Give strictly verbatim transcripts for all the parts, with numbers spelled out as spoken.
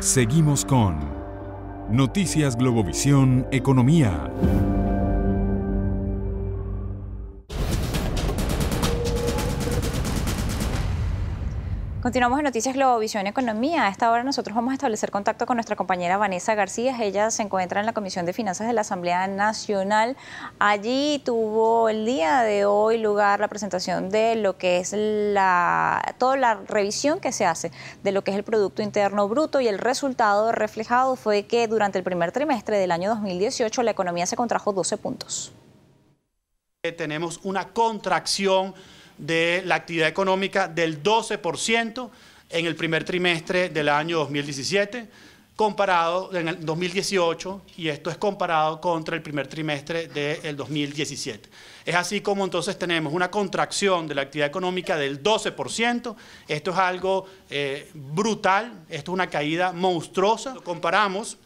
Seguimos con Noticias Globovisión Economía. Continuamos en Noticias Globovisión Economía. A esta hora nosotros vamos a establecer contacto con nuestra compañera Vanessa García. Ella se encuentra en la Comisión de Finanzas de la Asamblea Nacional. Allí tuvo el día de hoy lugar la presentación de lo que es la toda la revisión que se hace de lo que es el Producto Interno Bruto, y el resultado reflejado fue que durante el primer trimestre del año dos mil dieciocho la economía se contrajo doce puntos. Tenemos una contracción de la actividad económica del doce por ciento en el primer trimestre del año dos mil diecisiete, comparado en el dos mil dieciocho, y esto es comparado contra el primer trimestre del dos mil diecisiete. Es así como entonces tenemos una contracción de la actividad económica del doce por ciento, esto es algo eh, brutal, esto es una caída monstruosa. Comparamos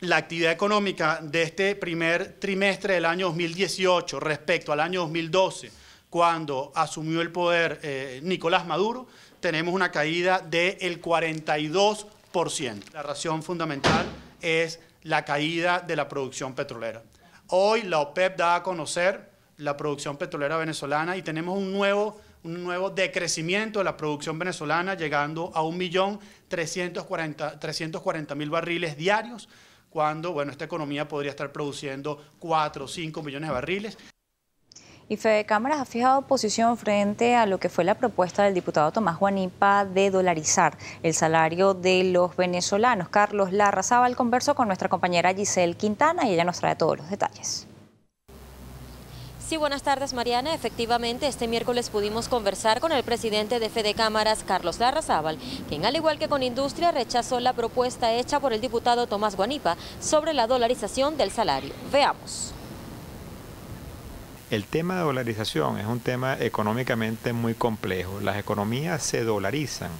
la actividad económica de este primer trimestre del año dos mil dieciocho respecto al año dos mil doce, cuando asumió el poder eh, Nicolás Maduro, tenemos una caída del cuarenta y dos por ciento. La razón fundamental es la caída de la producción petrolera. Hoy la OPEP da a conocer la producción petrolera venezolana y tenemos un nuevo, un nuevo decrecimiento de la producción venezolana, llegando a un millón trescientos cuarenta mil barriles diarios, cuando bueno, esta economía podría estar produciendo cuatro o cinco millones de barriles. Y FedeCámaras ha fijado posición frente a lo que fue la propuesta del diputado Tomás Guanipa de dolarizar el salario de los venezolanos. Carlos Larrazábal conversó con nuestra compañera Giselle Quintana y ella nos trae todos los detalles. Sí, buenas tardes, Mariana. Efectivamente, este miércoles pudimos conversar con el presidente de FedeCámaras, Carlos Larrazábal, quien al igual que con Industria rechazó la propuesta hecha por el diputado Tomás Guanipa sobre la dolarización del salario. Veamos. El tema de dolarización es un tema económicamente muy complejo. Las economías se dolarizan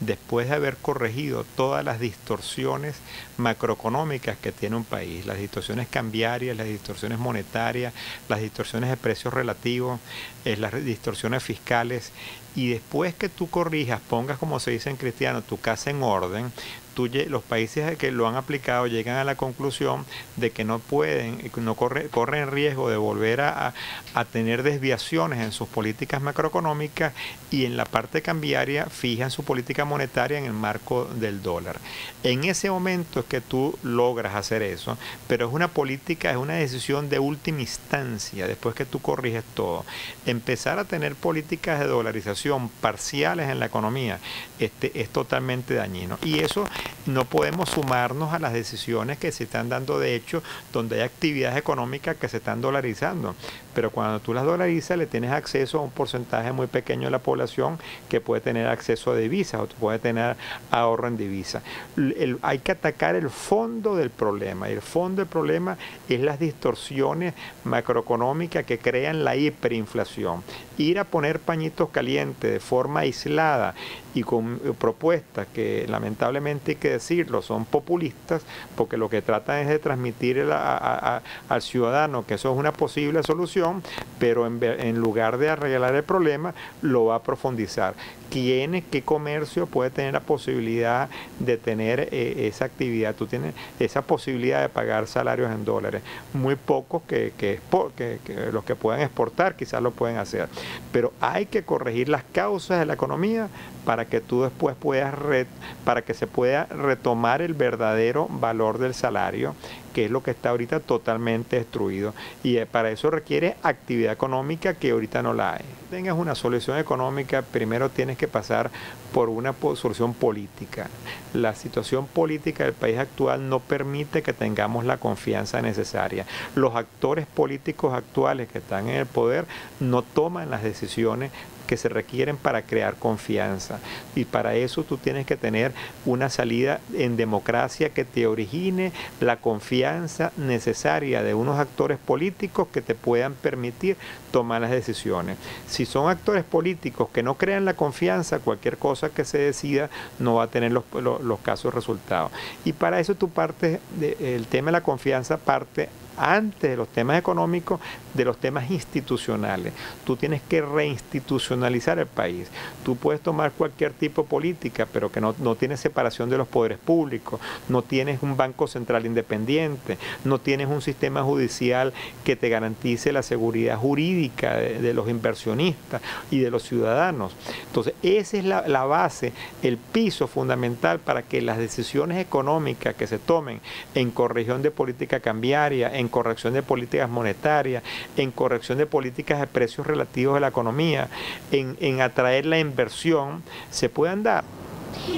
después de haber corregido todas las distorsiones macroeconómicas que tiene un país, las distorsiones cambiarias, las distorsiones monetarias, las distorsiones de precios relativos, eh, las distorsiones fiscales, y después que tú corrijas, pongas, como se dice en cristiano, tu casa en orden, tú, los países que lo han aplicado llegan a la conclusión de que no pueden, no corre, corren riesgo de volver a, a tener desviaciones en sus políticas macroeconómicas, y en la parte cambiaria fijan su política monetaria en el marco del dólar. En ese momento es que tú logras hacer eso, pero es una política, es una decisión de última instancia, después que tú corriges todo. Empezar a tener políticas de dolarización parciales en la economía este, es totalmente dañino, y eso no podemos sumarnos a las decisiones que se están dando, de hecho, donde hay actividades económicas que se están dolarizando, pero cuando tú las dolarizas le tienes acceso a un porcentaje muy pequeño de la población que puede tener acceso a divisas o puede tener ahorro en divisas. El, hay que atacar el fondo del problema. El fondo del problema es las distorsiones macroeconómicas que crean la hiperinflación. Ir a poner pañitos calientes de forma aislada y con propuestas que lamentablemente hay que decirlo, son populistas, porque lo que tratan es de transmitir a, a, a, al ciudadano que eso es una posible solución, pero en, en lugar de arreglar el problema, lo va a profundizar. ¿Quién es, qué comercio puede tener la posibilidad de tener eh, esa actividad? Tú tienes esa posibilidad de pagar salarios en dólares. Muy pocos que, que, que, que los que puedan exportar quizás lo pueden hacer, pero hay que corregir las causas de la economía para que tú después puedas, re, para que se pueda retomar el verdadero valor del salario, que es lo que está ahorita totalmente destruido, y para eso requiere actividad económica que ahorita no la hay. Tengas una solución económica, primero tienes que pasar por una solución política. La situación política del país actual no permite que tengamos la confianza necesaria. Los actores políticos actuales que están en el poder no toman las decisiones que se requieren para crear confianza, y para eso tú tienes que tener una salida en democracia que te origine la confianza necesaria de unos actores políticos que te puedan permitir tomar las decisiones. Si son actores políticos que no crean la confianza, cualquier cosa que se decida no va a tener los, los, los casos resultados, y para eso tú partes de, el tema de la confianza parte antes de los temas económicos, de los temas institucionales. Tú tienes que reinstitucionalizar el país. Tú puedes tomar cualquier tipo de política, pero que no, no tienes separación de los poderes públicos, no tienes un Banco Central independiente, no tienes un sistema judicial que te garantice la seguridad jurídica de, de los inversionistas y de los ciudadanos. Entonces, esa es la, la base, el piso fundamental para que las decisiones económicas que se tomen en corrección de política cambiaria, en corrección de políticas monetarias, en corrección de políticas de precios relativos de la economía, en, en atraer la inversión, se puedan dar.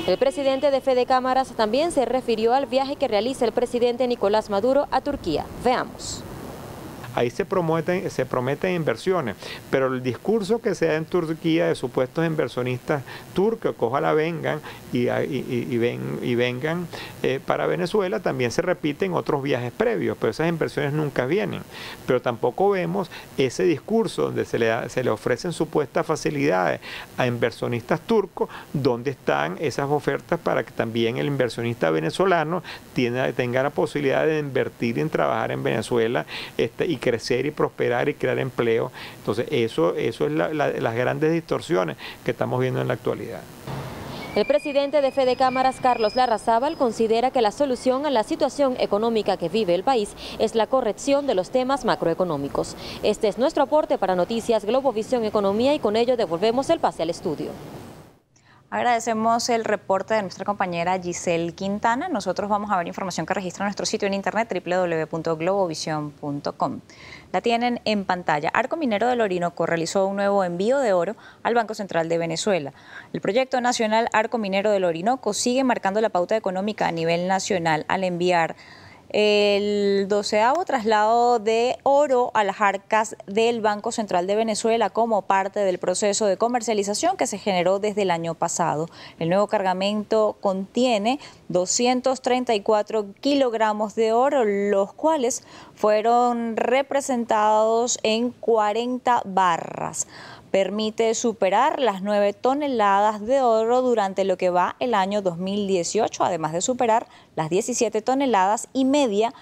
El presidente de FedeCámaras también se refirió al viaje que realiza el presidente Nicolás Maduro a Turquía. Veamos. Ahí se prometen, se prometen inversiones, pero el discurso que se da en Turquía de supuestos inversionistas turcos, que ojalá vengan y, y, y, ven, y vengan eh, para Venezuela, también se repiten otros viajes previos, pero esas inversiones nunca vienen. Pero tampoco vemos ese discurso donde se le, da, se le ofrecen supuestas facilidades a inversionistas turcos, donde están esas ofertas para que también el inversionista venezolano tiene, tenga la posibilidad de invertir en trabajar en Venezuela este, y crecer y prosperar y crear empleo. Entonces eso, eso es la, la, las grandes distorsiones que estamos viendo en la actualidad. El presidente de FedeCámaras, Carlos Larrazábal, considera que la solución a la situación económica que vive el país es la corrección de los temas macroeconómicos. Este es nuestro aporte para Noticias Globovisión Economía, y con ello devolvemos el pase al estudio. Agradecemos el reporte de nuestra compañera Giselle Quintana. Nosotros vamos a ver información que registra nuestro sitio en internet w w w punto globovision punto com. La tienen en pantalla. Arco Minero del Orinoco realizó un nuevo envío de oro al Banco Central de Venezuela. El proyecto nacional Arco Minero del Orinoco sigue marcando la pauta económica a nivel nacional al enviar el doceavo traslado de oro a las arcas del Banco Central de Venezuela como parte del proceso de comercialización que se generó desde el año pasado. El nuevo cargamento contiene doscientos treinta y cuatro kilogramos de oro, los cuales fueron representados en cuarenta barras. Permite superar las nueve toneladas de oro durante lo que va el año dos mil dieciocho, además de superar las diecisiete toneladas y media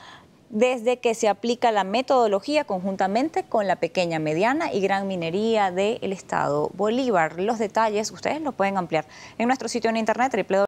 desde que se aplica la metodología conjuntamente con la pequeña, mediana y gran minería del Estado Bolívar. Los detalles ustedes los pueden ampliar en nuestro sitio en internet www punto